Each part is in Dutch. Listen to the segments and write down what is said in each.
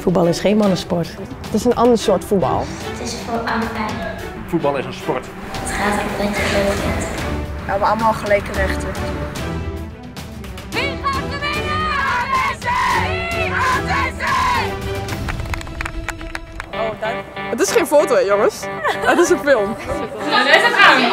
Voetbal is geen mannensport. Het is een ander soort voetbal. Het is voor allebei. Voetbal is een sport. Het gaat om recht. We hebben allemaal gelijke rechten. Wie gaat er winnen? ATC! ATC! Oh, dank. Het is geen foto, hè, jongens. Het is een film. Ja, dit is een film. Dit team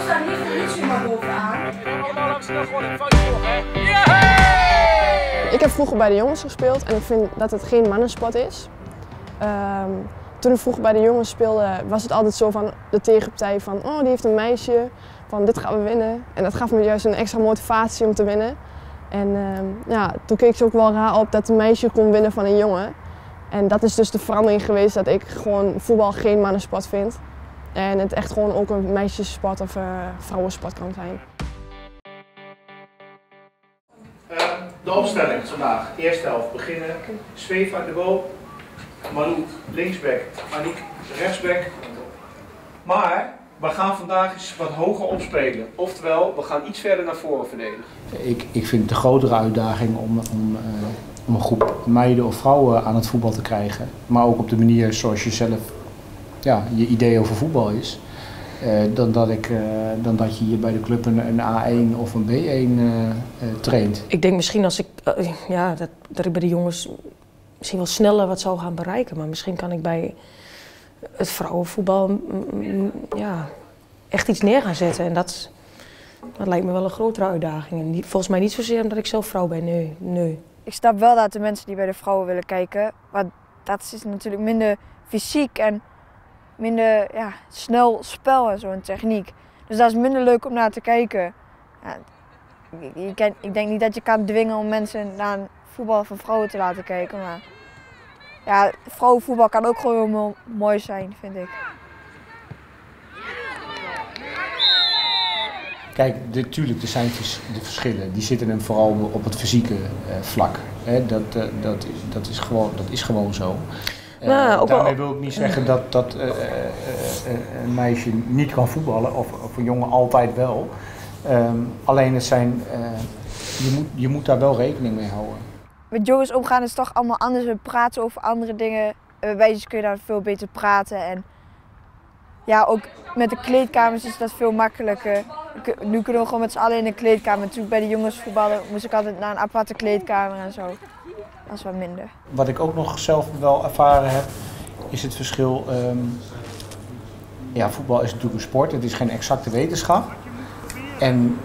staat niet voor niets maar bovenaan. Ik heb vroeger bij de jongens gespeeld en ik vind dat het geen mannensport is. Toen ik vroeger bij de jongens speelde, was het altijd zo van de tegenpartij van oh, die heeft een meisje, van dit gaan we winnen. En dat gaf me juist een extra motivatie om te winnen. En ja, toen keek ze ook wel raar op dat een meisje kon winnen van een jongen. En dat is dus de verandering geweest dat ik gewoon voetbal geen mannensport vind. En het echt gewoon ook een meisjessport of vrouwensport kan zijn. De opstelling vandaag. Eerste helft beginnen. Zweef aan de goal. Malou linksback, Aniek rechtsback. Maar we gaan vandaag eens wat hoger opspelen. Oftewel, we gaan iets verder naar voren verdedigen. Ik vind het een grotere uitdaging om een groep meiden of vrouwen aan het voetbal te krijgen. Maar ook op de manier zoals je zelf ja, je idee over voetbal is. Dan dat je hier bij de club een A1 of een B1 traint. Ik denk misschien als ik, ja, dat ik bij de jongens misschien wel sneller wat zou gaan bereiken. Maar misschien kan ik bij het vrouwenvoetbal ja, echt iets neer gaan zetten. En dat lijkt me wel een grotere uitdaging. En volgens mij niet zozeer omdat ik zelf vrouw ben, nee. Ik snap wel dat de mensen die bij de vrouwen willen kijken, maar dat is natuurlijk minder fysiek en minder ja, snel spel en zo en techniek. Dus dat is minder leuk om naar te kijken. Ja, ik denk niet dat je kan dwingen om mensen naar een voetbal van vrouwen te laten kijken. Maar ja, vrouwenvoetbal kan ook gewoon heel mooi zijn, vind ik. Kijk, natuurlijk, er zijn de verschillen. Die zitten hem vooral op het fysieke vlak. Dat is gewoon zo. Daarmee wil ik niet zeggen dat een meisje niet kan voetballen of een jongen altijd wel. Alleen het zijn, je moet daar wel rekening mee houden. Met jongens omgaan is toch allemaal anders. We praten over andere dingen. Bij meisjes kun je daar veel beter praten. En ja, ook met de kleedkamers is dat veel makkelijker. Nu kunnen we gewoon met z'n allen in de kleedkamer. Natuurlijk bij de jongens voetballen moest ik altijd naar een aparte kleedkamer en zo. Dat is wat minder. Wat ik ook nog zelf wel ervaren heb, is het verschil. Ja, voetbal is natuurlijk een sport, het is geen exacte wetenschap. En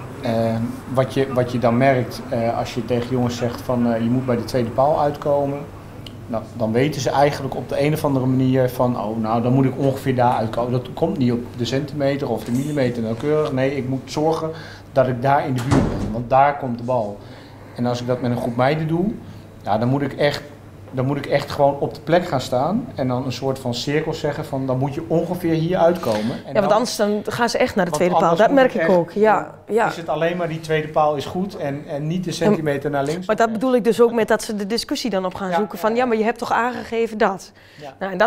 wat je dan merkt als je tegen jongens zegt van je moet bij de tweede paal uitkomen. Nou, dan weten ze eigenlijk op de een of andere manier van, oh nou dan moet ik ongeveer daar uitkomen. Dat komt niet op de centimeter of de millimeter nauwkeurig. Nee, ik moet zorgen dat ik daar in de buurt ben, want daar komt de bal. En als ik dat met een groep meiden doe, ja, dan moet ik echt gewoon op de plek gaan staan en dan een soort van cirkel zeggen van dan moet je ongeveer hier uitkomen. En ja, want anders dan gaan ze echt naar de tweede paal, dat merk ik ook. Ja. Is het alleen maar die tweede paal is goed en niet de centimeter naar links. Maar dat bedoel ik dus ook met dat ze de discussie dan op gaan zoeken van ja, maar je hebt toch aangegeven dat. Ja. Nou, en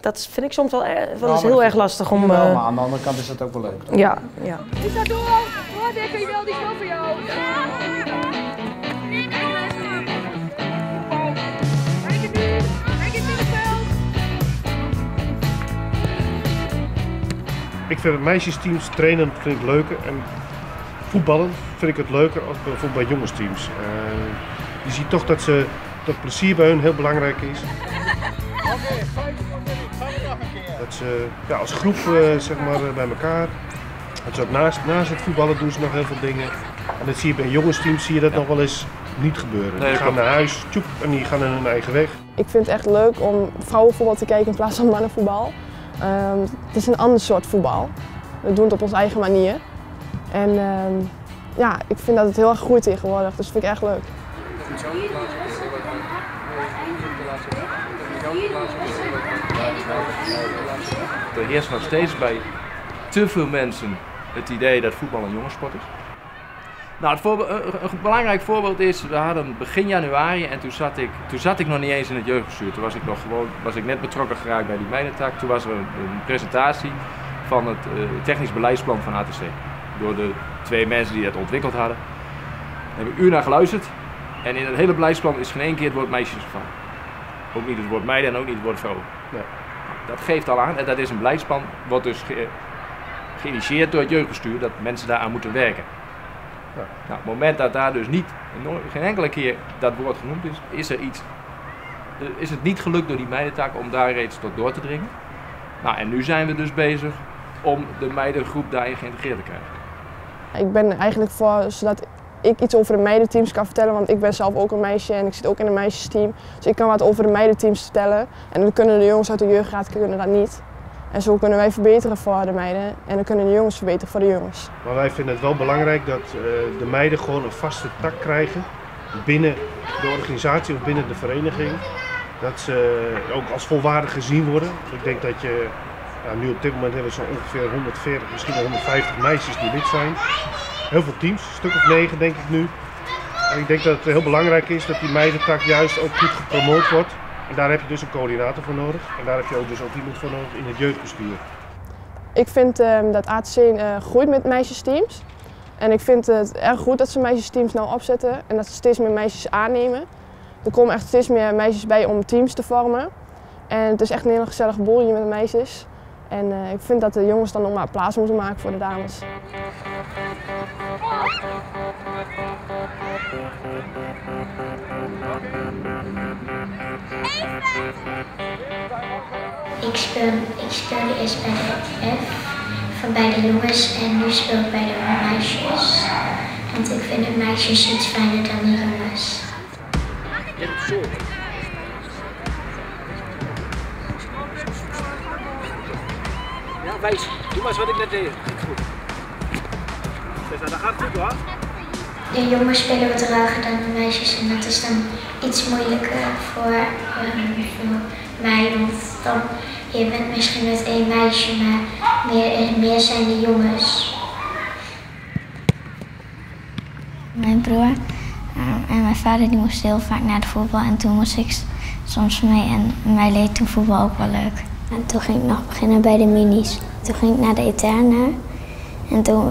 dat vind ik soms wel eens heel erg lastig om... Wel, maar aan de andere kant is dat ook wel leuk. Toch? Ja. Is dat door? Hoor, denk je wel, die is voor jou. Ik vind meisjesteams trainen vind ik leuker en voetballen vind ik het leuker als bijvoorbeeld bij jongensteams. Je ziet toch dat plezier bij hun heel belangrijk is. Dat ze ja, als groep zeg maar, bij elkaar, dat ze ook naast het voetballen doen ze nog heel veel dingen. En dat zie je bij jongensteams zie je dat nog wel eens niet gebeuren. Die gaan naar huis tjoep, en die gaan in hun eigen weg. Ik vind het echt leuk om vrouwenvoetbal te kijken in plaats van mannenvoetbal. Het is een ander soort voetbal. We doen het op onze eigen manier. En ja, ik vind dat het heel erg groeit tegenwoordig, dus vind ik echt leuk. Er heerst nog steeds bij te veel mensen het idee dat voetbal een jongenssport is. Nou, een belangrijk voorbeeld is, we hadden begin januari en toen zat ik nog niet eens in het jeugdbestuur. Toen was ik net betrokken geraakt bij die meidentak. Toen was er een presentatie van het technisch beleidsplan van ATC. Door de twee mensen die dat ontwikkeld hadden. Daar heb ik een uur naar geluisterd En in het hele beleidsplan is geen één keer het woord meisjes gevallen. Ook niet het woord meiden en ook niet het woord vrouwen. Nee. Dat geeft al aan, en dat is een beleidsplan wat dus geïnitieerd door het jeugdbestuur, dat mensen daaraan moeten werken. Ja. Nou, het moment dat daar dus niet, geen enkele keer dat woord genoemd is, is er iets. Is het niet gelukt door die meidentaak om daar reeds tot door te dringen. Nou, en nu zijn we dus bezig om de meidengroep daarin geïntegreerd te krijgen. Ik ben eigenlijk voor zodat ik iets over de meidenteams kan vertellen, want ik ben zelf ook een meisje en ik zit ook in een meisjesteam. Dus ik kan wat over de meidenteams vertellen en dan kunnen de jongens uit de jeugdraad kunnen dat niet. En zo kunnen wij verbeteren voor de meiden en dan kunnen de jongens verbeteren voor de jongens. Maar wij vinden het wel belangrijk dat de meiden gewoon een vaste tak krijgen binnen de organisatie of binnen de vereniging. Dat ze ook als volwaardig gezien worden. Ik denk dat je, nou, nu op dit moment hebben we zo ongeveer 140, misschien 150 meisjes die lid zijn. Heel veel teams, een stuk of 9 denk ik nu. En ik denk dat het heel belangrijk is dat die meidentak juist ook goed gepromoot wordt. En daar heb je dus een coördinator voor nodig. En daar heb je ook dus ook iemand voor nodig in het jeugdbestuur. Ik vind dat ATC groeit met meisjesteams. En ik vind het erg goed dat ze meisjesteams nou opzetten en dat ze steeds meer meisjes aannemen. Er komen echt steeds meer meisjes bij om teams te vormen. En het is echt een hele gezellige boel hier met de meisjes. En ik vind dat de jongens dan nog maar plaats moeten maken voor de dames. Ik speelde eerst bij de F van bij de jongens en nu speel ik bij de meisjes. Want ik vind de meisjes iets fijner dan de jongens. Ja, wijs. Doe maar eens wat ik net deed. Goed. Dat gaat goed hoor. De jongens spelen wat ruiger dan de meisjes en dat is dan iets moeilijker voor mij. Want dan, je bent misschien met één meisje, maar meer zijn de jongens. Mijn broer en mijn vader die moesten heel vaak naar de voetbal en toen moest ik soms mee en mij leed toen voetbal ook wel leuk. En toen ging ik nog beginnen bij de minis. Toen ging ik naar de interne en toen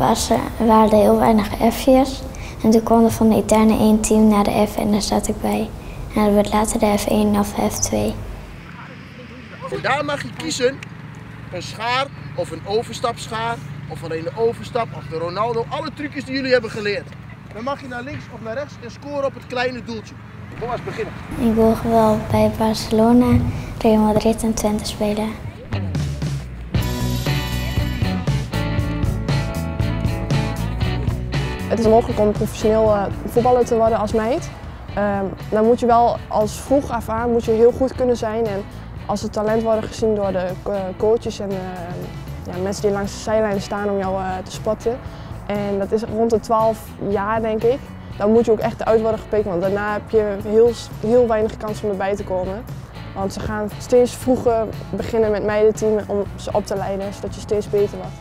waren er heel weinig F'jes. En toen kwam er van de interne 1 team naar de F en daar zat ik bij. En dat werd later de F1 of F2. En daar mag je kiezen, een schaar of een overstapschaar, of alleen de overstap of de Ronaldo, alle trucjes die jullie hebben geleerd. Dan mag je naar links of naar rechts en scoren op het kleine doeltje. Kom maar eens beginnen. Ik wil wel bij Barcelona, Real Madrid en Twente spelen. Het is mogelijk om professioneel voetballer te worden als meid. Dan moet je wel als vroeg af aan moet je heel goed kunnen zijn. En als het talent worden gezien door de coaches en ja, mensen die langs de zijlijn staan om jou te spotten. En dat is rond de 12 jaar denk ik. Dan moet je ook echt uit worden gepikt, want daarna heb je heel weinig kans om erbij te komen. Want ze gaan steeds vroeger beginnen met meidenteam om ze op te leiden, zodat je steeds beter wordt.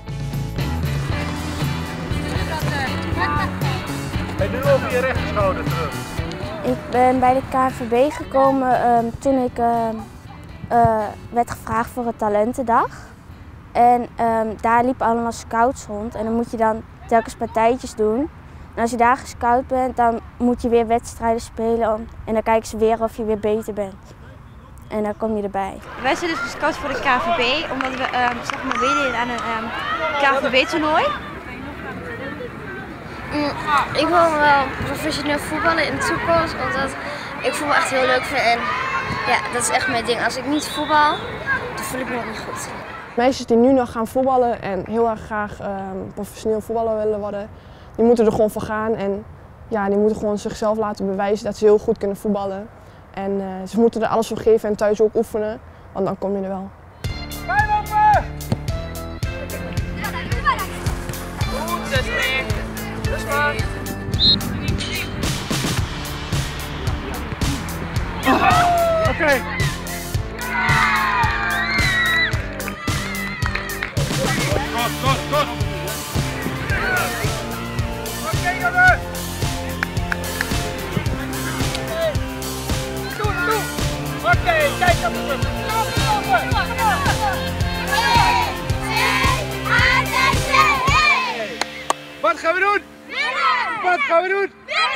En nu over je rechterschouder terug. Ik ben bij de KVB gekomen toen ik... werd gevraagd voor een talentendag en daar liepen allemaal scouts rond en dan moet je dan telkens partijtjes doen. En als je daar gescout bent, dan moet je weer wedstrijden spelen en dan kijken ze weer of je weer beter bent. En dan kom je erbij. Wij zijn dus gescout voor de KVB, omdat we zeg maar meededen aan een KVB-toernooi. Ik wil wel professioneel voetballen in de toekomst, omdat ik voetbal echt heel leuk vind. En ja, dat is echt mijn ding. Als ik niet voetbal, dan voel ik me nog niet goed. Meisjes die nu nog gaan voetballen en heel erg graag professioneel voetballer willen worden, die moeten er gewoon voor gaan en ja, die moeten gewoon zichzelf laten bewijzen dat ze heel goed kunnen voetballen. En ze moeten er alles voor geven en thuis ook oefenen, want dan kom je er wel. Bijlopen! Goed, zes meter. Dus maar. Oh. Oké. Okay. Goed. Oké, jongen. Doe. Oké, kijk op de bus. Wat gaan we doen? Winnen!